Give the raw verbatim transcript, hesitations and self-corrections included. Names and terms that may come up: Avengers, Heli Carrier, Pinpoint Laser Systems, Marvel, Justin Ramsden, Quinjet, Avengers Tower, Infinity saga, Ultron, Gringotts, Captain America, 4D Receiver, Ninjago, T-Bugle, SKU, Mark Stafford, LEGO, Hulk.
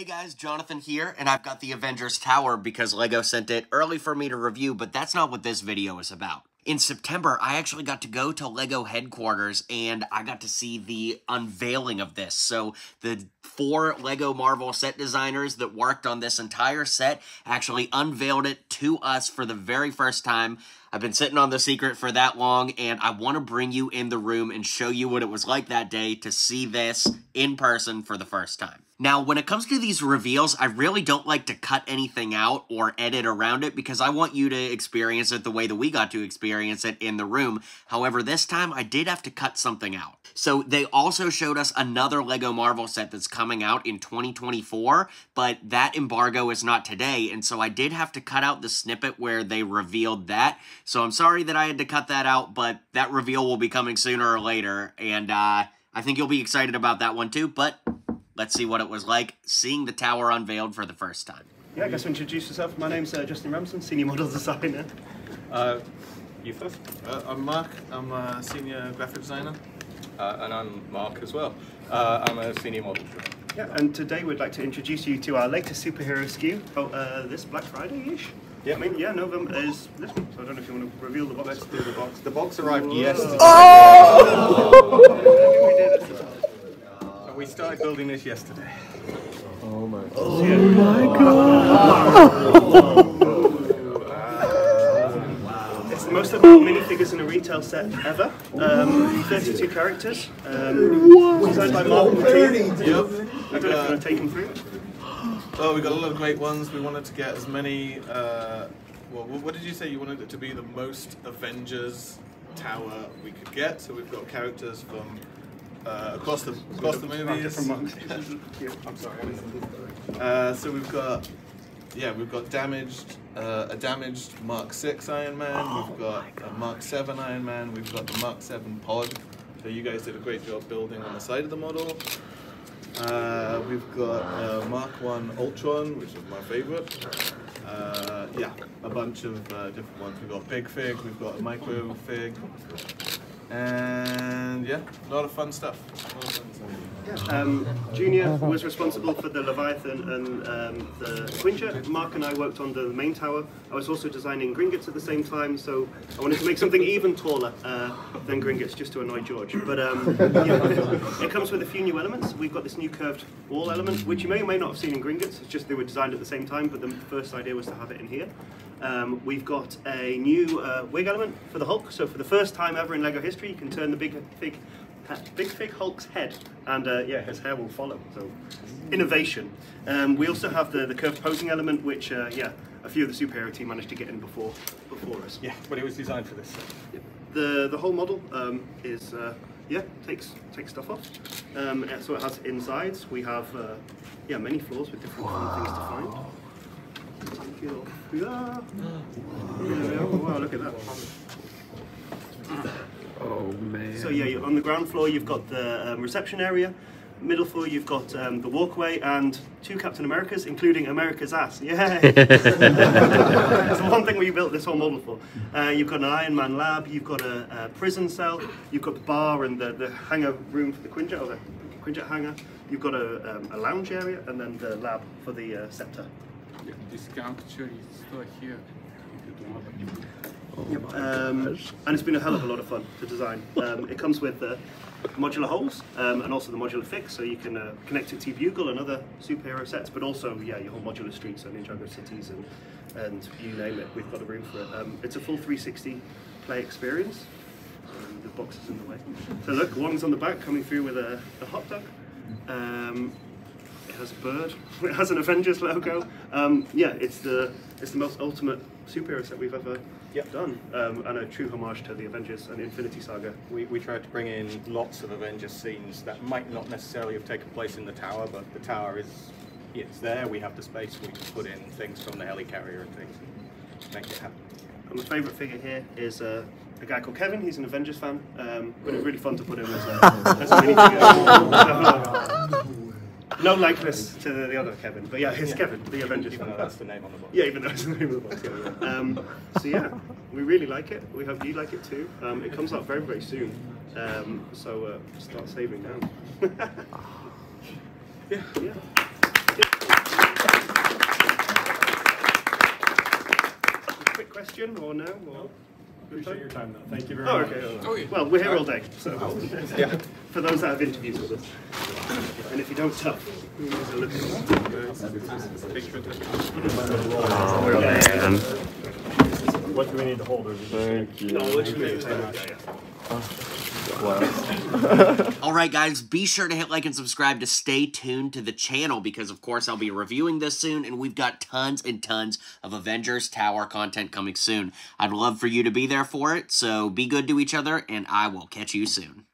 Hey guys, Jonathan here, and I've got the Avengers Tower because LEGO sent it early for me to review, but that's not what this video is about. In September, I actually got to go to LEGO headquarters, and I got to see the unveiling of this. So the four LEGO Marvel set designers that worked on this entire set actually unveiled it to us for the very first time. I've been sitting on the secret for that long, and I want to bring you in the room and show you what it was like that day to see this in person for the first time. Now, when it comes to these reveals, I really don't like to cut anything out or edit around it because I want you to experience it the way that we got to experience it in the room. However, this time I did have to cut something out. So they also showed us another LEGO Marvel set that's coming out in twenty twenty-four, but that embargo is not today, and so I did have to cut out the snippet where they revealed that. So I'm sorry that I had to cut that out, but that reveal will be coming sooner or later, and uh, I think you'll be excited about that one too, but let's see what it was like seeing the tower unveiled for the first time. Yeah, I guess we introduce yourself. My name's uh, Justin Ramsden, senior model designer. Uh, you first. Uh, I'm Mark. I'm a senior graphic designer. Uh, and I'm Mark as well. Uh, I'm a senior model designer. Yeah, and today we'd like to introduce you to our latest superhero S K U. Oh, uh, this Black Friday-ish? Yeah, I mean, yeah, November is this one, so I don't know if you want to reveal the box. Let's do the box. The box arrived Whoa. yesterday. Oh! We started building this yesterday. Oh my god. Oh my god. It's the most of the minifigures in a retail set ever. Um, thirty-two characters. Um, designed by Marvel. Yep. I don't know if you want to take them through. Well, we got a lot of great ones. We wanted to get as many. Uh, well, what did you say? You wanted it to be the most Avengers Tower we could get. So we've got characters from. Uh, across the across the movies. I'm sorry. Uh, so we've got yeah we've got damaged uh, a damaged Mark six Iron Man. Oh, we've got a Mark seven Iron Man. We've got the Mark seven Pod. So you guys did a great job building on the side of the model. Uh, we've got uh, Mark one Ultron, which is my favorite. Uh, yeah, a bunch of uh, different ones. We've got Big Fig. We've got a Micro Fig. And yeah, a lot of fun stuff. A lot of fun stuff. Yeah. Um, Junior was responsible for the Leviathan and um, the Quinjet. Mark and I worked on the main tower. I was also designing Gringotts at the same time, so I wanted to make something even taller uh, than Gringotts just to annoy George. But um, yeah, it comes with a few new elements. We've got this new curved wall element, which you may or may not have seen in Gringotts. It's just they were designed at the same time, but the first idea was to have it in here. Um, we've got a new uh, wig element for the Hulk. So for the first time ever in LEGO history, you can turn the big fig, big fig Hulk's head, and uh, yeah, his hair will follow. So, innovation. Um, we also have the the curved posing element, which uh, yeah, a few of the superhero team managed to get in before before us. Yeah, but it was designed for this. Yeah. The the whole model um, is uh, yeah takes takes stuff off. Um, so it has insides. We have uh, yeah many floors with different wow. things to find. Thank you. Yeah. Wow. Yeah, wow, look at that. Oh, man. So yeah, on the ground floor you've got the um, reception area, middle floor you've got um, the walkway and two Captain Americas, including America's ass. Yay! That's one thing we built this whole model for. Uh, you've got an Iron Man lab, you've got a, a prison cell, you've got the bar and the, the hangar room for the Quinjet, or the Quinjet hangar, you've got a, um, a lounge area, and then the lab for the uh, scepter. Yeah, this sculpture is still here. Yep. Um, and it's been a hell of a lot of fun to design. Um, it comes with uh, modular holes um, and also the modular fix, so you can uh, connect to T-Bugle and other superhero sets, but also yeah, your whole modular streets and Ninjago cities and, and you name it, we've got a room for it. Um, it's a full three sixty play experience. Um, the box is in the way. So look, one's on the back coming through with a, a hot dog. Um, It has a bird. It has an Avengers logo. Um, yeah, it's the it's the most ultimate superhero set we've ever yep. done, um, and a true homage to the Avengers and Infinity saga. We we tried to bring in lots of Avengers scenes that might not necessarily have taken place in the tower, but the tower is it's there. We have the space. We can put in things from the Heli Carrier and things and make it happen. And my favourite figure here is uh, a guy called Kevin. He's an Avengers fan, um, but it's really fun to put him as a, as a minifigure. No likeness to the other Kevin, but yeah, it's yeah. Kevin, the Avengers. Even though that's the name on the box. Yeah, even though it's the name on the box. Yeah, yeah. Um, so yeah, we really like it. We hope you like it too. Um, it comes out very, very soon. Um, so uh, start saving now. yeah. yeah. yeah. question or no? Or no. Appreciate your time though. Thank you very oh, much. Okay, well, oh, yeah. well, we're here all day, so yeah. For those that have interviews with us, and if you don't tell, we need to look at it. What do we need to hold? Thank you. No, literally. All right, guys, be sure to hit like and subscribe to stay tuned to the channel because, of course, I'll be reviewing this soon, and we've got tons and tons of Avengers Tower content coming soon. I'd love for you to be there for it, so be good to each other, and I will catch you soon.